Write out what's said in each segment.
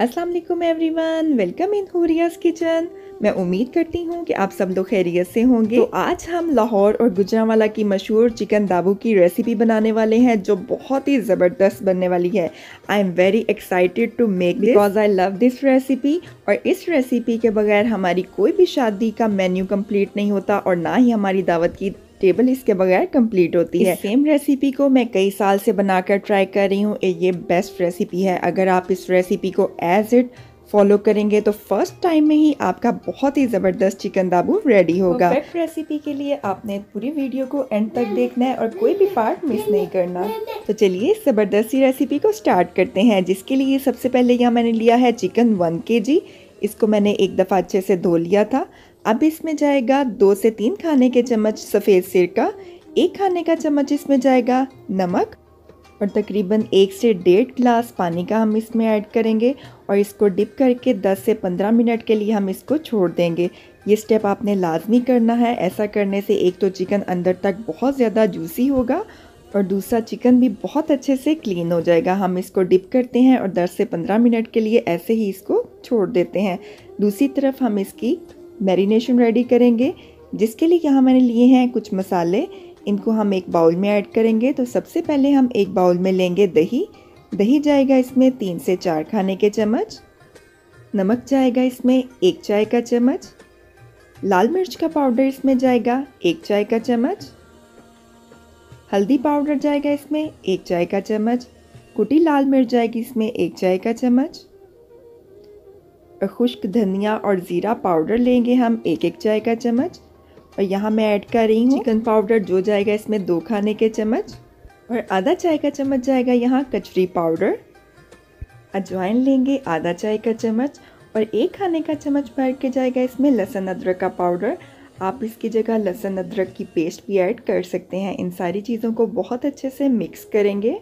अस्सलाम वालेकुम everyone, welcome in Horiya's kitchen. मैं उम्मीद करती हूँ कि आप सब लोग खैरियत से होंगे। तो आज हम लाहौर और गुजरांवाला की मशहूर चिकन दाबू की रेसिपी बनाने वाले हैं जो बहुत ही ज़बरदस्त बनने वाली है। I am very excited to make because I love this recipe. और इस रेसिपी के बगैर हमारी कोई भी शादी का मेन्यू कम्प्लीट नहीं होता और ना ही हमारी दावत की टेबल इसके बगैर कंप्लीट होती है। सेम रेसिपी को मैं कई साल से बनाकर ट्राई कर रही हूँ। ये बेस्ट रेसिपी है। अगर आप इस रेसिपी को एज इट फॉलो करेंगे तो फर्स्ट टाइम में ही आपका बहुत ही ज़बरदस्त चिकन दाबू रेडी होगा। परफेक्ट रेसिपी के लिए आपने पूरी वीडियो को एंड तक देखना है और कोई भी पार्ट मिस नहीं करना। तो चलिए इस ज़बरदस्ती रेसिपी को स्टार्ट करते हैं, जिसके लिए सबसे पहले यहाँ मैंने लिया है चिकन 1 kg। इसको मैंने एक दफ़ा अच्छे से धो लिया था। अब इसमें जाएगा 2 से 3 खाने के चम्मच सफ़ेद सिरका, 1 खाने का चम्मच इसमें जाएगा नमक और तकरीबन 1 से 1.5 गिलास पानी का हम इसमें ऐड करेंगे और इसको डिप करके 10 से 15 मिनट के लिए हम इसको छोड़ देंगे। ये स्टेप आपने लाजमी करना है। ऐसा करने से एक तो चिकन अंदर तक बहुत ज़्यादा जूसी होगा और दूसरा चिकन भी बहुत अच्छे से क्लीन हो जाएगा। हम इसको डिप करते हैं और 10 से 15 मिनट के लिए ऐसे ही इसको छोड़ देते हैं। दूसरी तरफ हम इसकी मैरिनेशन रेडी करेंगे, जिसके लिए यहाँ मैंने लिए हैं कुछ मसाले। इनको हम एक बाउल में ऐड करेंगे। तो सबसे पहले हम एक बाउल में लेंगे दही। दही जाएगा इसमें 3 से 4 खाने के चम्मच, नमक जाएगा इसमें 1 चाय का चम्मच, लाल मिर्च का पाउडर इसमें जाएगा 1 चाय का चम्मच, हल्दी पाउडर जाएगा इसमें 1 चाय का चम्मच, कुटी लाल मिर्च जाएगी इसमें 1 चाय का चम्मच और खुश्क धनिया और ज़ीरा पाउडर लेंगे हम 1-1 चाय का चम्मच। और यहाँ मैं ऐड कर रही हूँ चिकन पाउडर जो जाएगा इसमें 2 खाने के चम्मच और आधा चाय का चम्मच जाएगा यहाँ कचरी पाउडर। अजवाइन लेंगे आधा चाय का चम्मच और 1 खाने का चम्मच भर के जाएगा इसमें लहसुन अदरक का पाउडर। आप इसकी जगह लहसुन अदरक की पेस्ट भी ऐड कर सकते हैं। इन सारी चीज़ों को बहुत अच्छे से मिक्स करेंगे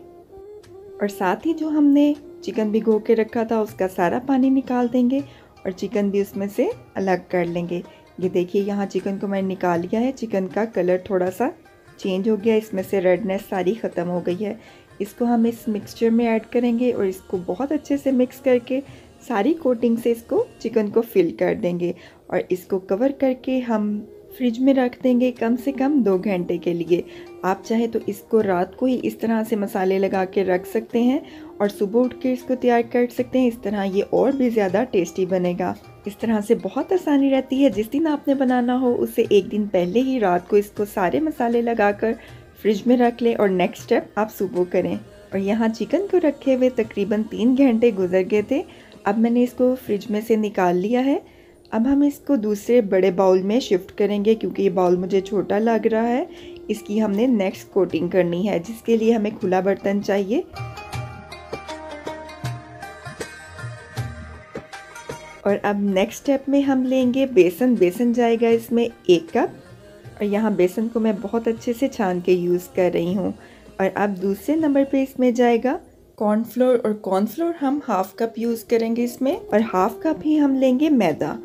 और साथ ही जो हमने चिकन भिगो के रखा था उसका सारा पानी निकाल देंगे और चिकन भी उसमें से अलग कर लेंगे। ये देखिए यहाँ चिकन को मैंने निकाल लिया है। चिकन का कलर थोड़ा सा चेंज हो गया, इसमें से रेडनेस सारी ख़त्म हो गई है। इसको हम इस मिक्सचर में ऐड करेंगे और इसको बहुत अच्छे से मिक्स करके सारी कोटिंग से इसको चिकन को फिल कर देंगे और इसको कवर करके हम फ्रिज में रख देंगे कम से कम 2 घंटे के लिए। आप चाहे तो इसको रात को ही इस तरह से मसाले लगा के रख सकते हैं और सुबह उठ के इसको तैयार कर सकते हैं। इस तरह ये और भी ज़्यादा टेस्टी बनेगा। इस तरह से बहुत आसानी रहती है। जिस दिन आपने बनाना हो उससे एक दिन पहले ही रात को इसको सारे मसाले लगा कर फ्रिज में रख लें और नेक्स्ट स्टेप आप सुबह करें। और यहाँ चिकन को रखे हुए तकरीबन 3 घंटे गुजर गए थे। अब मैंने इसको फ्रिज में से निकाल लिया है। अब हम इसको दूसरे बड़े बाउल में शिफ्ट करेंगे क्योंकि ये बाउल मुझे छोटा लग रहा है। इसकी हमने नेक्स्ट कोटिंग करनी है, जिसके लिए हमें खुला बर्तन चाहिए। और अब नेक्स्ट स्टेप में हम लेंगे बेसन। बेसन जाएगा इसमें 1 कप और यहाँ बेसन को मैं बहुत अच्छे से छान के यूज़ कर रही हूँ। और अब दूसरे नंबर पे इसमें जाएगा कॉर्नफ्लोर और कॉर्नफ्लोर हम हाफ कप यूज़ करेंगे इसमें और हाफ कप ही हम लेंगे मैदा।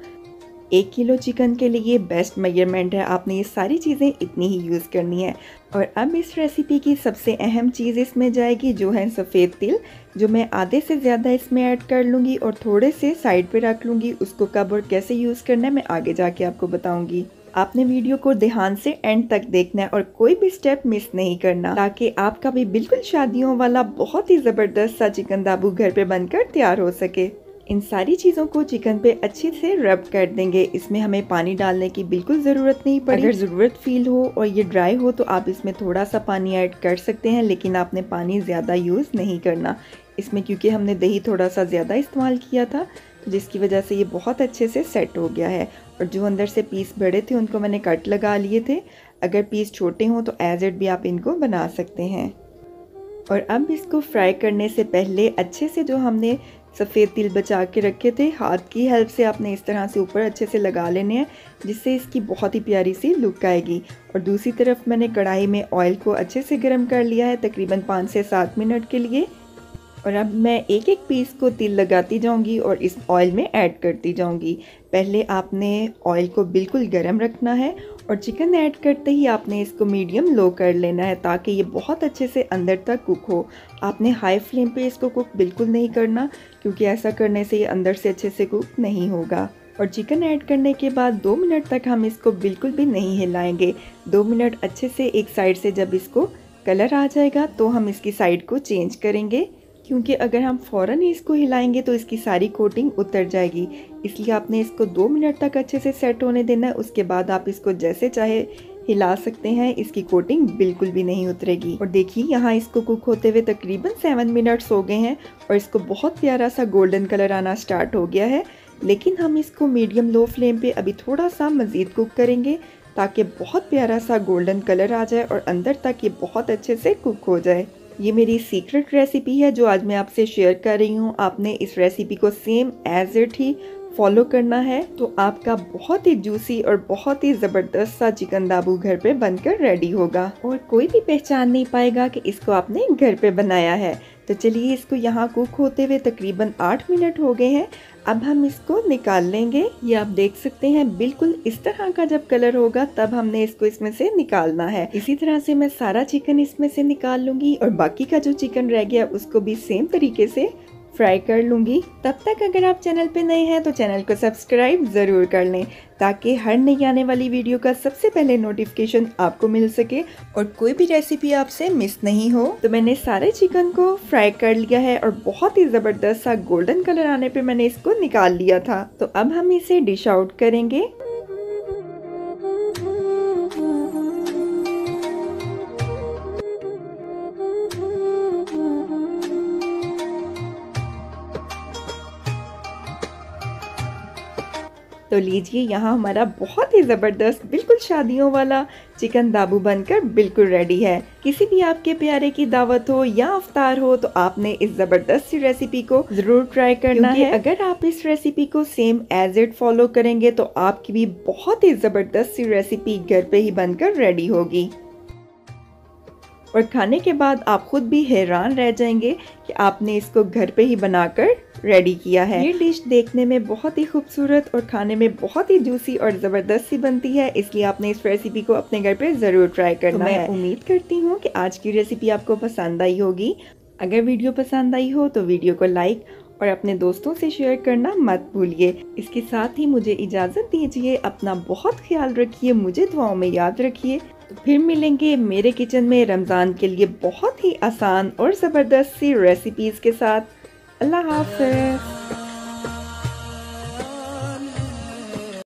1 किलो चिकन के लिए बेस्ट मेजरमेंट है। आपने ये सारी चीज़ें इतनी ही यूज़ करनी है। और अब इस रेसिपी की सबसे अहम चीज़ इसमें जाएगी जो है सफ़ेद तिल, जो मैं आधे से ज़्यादा इसमें ऐड कर लूँगी और थोड़े से साइड पे रख लूँगी। उसको कब और कैसे यूज़ करना है मैं आगे जाके आपको बताऊँगी। आपने वीडियो को ध्यान से एंड तक देखना है और कोई भी स्टेप मिस नहीं करना, ताकि आपका भी बिल्कुल शादियों वाला बहुत ही ज़बरदस्त सा चिकन दाबू घर पे बनकर तैयार हो सके। इन सारी चीज़ों को चिकन पे अच्छे से रब कर देंगे। इसमें हमें पानी डालने की बिल्कुल ज़रूरत नहीं पड़ी। अगर ज़रूरत फील हो और ये ड्राई हो तो आप इसमें थोड़ा सा पानी ऐड कर सकते हैं, लेकिन आपने पानी ज़्यादा यूज़ नहीं करना इसमें, क्योंकि हमने दही थोड़ा सा ज़्यादा इस्तेमाल किया था जिसकी वजह से ये बहुत अच्छे से सेट हो गया है। और जो अंदर से पीस बड़े थे उनको मैंने कट लगा लिए थे। अगर पीस छोटे हों तो एज इट भी आप इनको बना सकते हैं। और अब इसको फ्राई करने से पहले अच्छे से जो हमने सफ़ेद तिल बचा के रखे थे, हाथ की हेल्प से आपने इस तरह से ऊपर अच्छे से लगा लेने हैं, जिससे इसकी बहुत ही प्यारी सी लुक आएगी। और दूसरी तरफ मैंने कढ़ाई में ऑयल को अच्छे से गर्म कर लिया है तकरीबन 5 से 7 मिनट के लिए। और अब मैं 1-1 पीस को तिल लगाती जाऊंगी और इस ऑयल में ऐड करती जाऊंगी। पहले आपने ऑयल को बिल्कुल गर्म रखना है और चिकन ऐड करते ही आपने इसको मीडियम लो कर लेना है ताकि ये बहुत अच्छे से अंदर तक कुक हो। आपने हाई फ्लेम पे इसको कुक बिल्कुल नहीं करना क्योंकि ऐसा करने से ये अंदर से अच्छे से कुक नहीं होगा। और चिकन ऐड करने के बाद 2 मिनट तक हम इसको बिल्कुल भी नहीं हिलाएंगे। 2 मिनट अच्छे से एक साइड से जब इसको कलर आ जाएगा तो हम इसकी साइड को चेंज करेंगे क्योंकि अगर हम फ़ौरन ही इसको हिलाएंगे तो इसकी सारी कोटिंग उतर जाएगी, इसलिए आपने इसको 2 मिनट तक अच्छे से सेट होने देना है। उसके बाद आप इसको जैसे चाहे हिला सकते हैं, इसकी कोटिंग बिल्कुल भी नहीं उतरेगी। और देखिए यहाँ इसको कुक होते हुए तकरीबन 7 मिनट्स हो गए हैं और इसको बहुत प्यारा सा गोल्डन कलर आना स्टार्ट हो गया है, लेकिन हम इसको मीडियम लो फ्लेम पर अभी थोड़ा सा मज़ीद कुक करेंगे ताकि बहुत प्यारा सा गोल्डन कलर आ जाए और अंदर तक ये बहुत अच्छे से कुक हो जाए। ये मेरी सीक्रेट रेसिपी है जो आज मैं आपसे शेयर कर रही हूँ। आपने इस रेसिपी को सेम एज इट ही फॉलो करना है तो आपका बहुत ही जूसी और बहुत ही ज़बरदस्त सा चिकन दाबू घर पे बनकर रेडी होगा और कोई भी पहचान नहीं पाएगा कि इसको आपने घर पे बनाया है। तो चलिए इसको यहाँ कुक होते हुए तकरीबन 8 मिनट हो गए हैं। अब हम इसको निकाल लेंगे। ये आप देख सकते हैं बिल्कुल इस तरह का जब कलर होगा तब हमने इसको इसमें से निकालना है। इसी तरह से मैं सारा चिकन इसमें से निकाल लूँगी और बाकी का जो चिकन रह गया उसको भी सेम तरीके से फ्राई कर लूँगी। तब तक अगर आप चैनल पे नए हैं तो चैनल को सब्सक्राइब ज़रूर कर लें ताकि हर नई आने वाली वीडियो का सबसे पहले नोटिफिकेशन आपको मिल सके और कोई भी रेसिपी आपसे मिस नहीं हो। तो मैंने सारे चिकन को फ्राई कर लिया है और बहुत ही ज़बरदस्त सा गोल्डन कलर आने पे मैंने इसको निकाल लिया था। तो अब हम इसे डिश आउट करेंगे। तो लीजिए यहाँ हमारा बहुत ही ज़बरदस्त बिल्कुल शादियों वाला चिकन दाबू बनकर बिल्कुल रेडी है। किसी भी आपके प्यारे की दावत हो या अफ्तार हो तो आपने इस ज़बरदस्त रेसिपी को ज़रूर ट्राई करना है। अगर आप इस रेसिपी को सेम एज इट फॉलो करेंगे तो आपकी भी बहुत ही ज़बरदस्त रेसिपी घर पे ही बनकर रेडी होगी और खाने के बाद आप खुद भी हैरान रह जाएंगे कि आपने इसको घर पे ही बनाकर रेडी किया है। ये डिश देखने में बहुत ही खूबसूरत और खाने में बहुत ही जूसी और ज़बरदस्त सी बनती है, इसलिए आपने इस रेसिपी को अपने घर पे ज़रूर ट्राई करना है। मैं उम्मीद करती हूँ कि आज की रेसिपी आपको पसंद आई होगी। अगर वीडियो पसंद आई हो तो वीडियो को लाइक और अपने दोस्तों से शेयर करना मत भूलिए। इसके साथ ही मुझे इजाज़त दीजिए, अपना बहुत ख्याल रखिए, मुझे दुआओं में याद रखिए। फिर मिलेंगे मेरे किचन में रमज़ान के लिए बहुत ही आसान और ज़बरदस्त सी रेसिपीज़ के साथ। अल्लाह हाफ़िज़।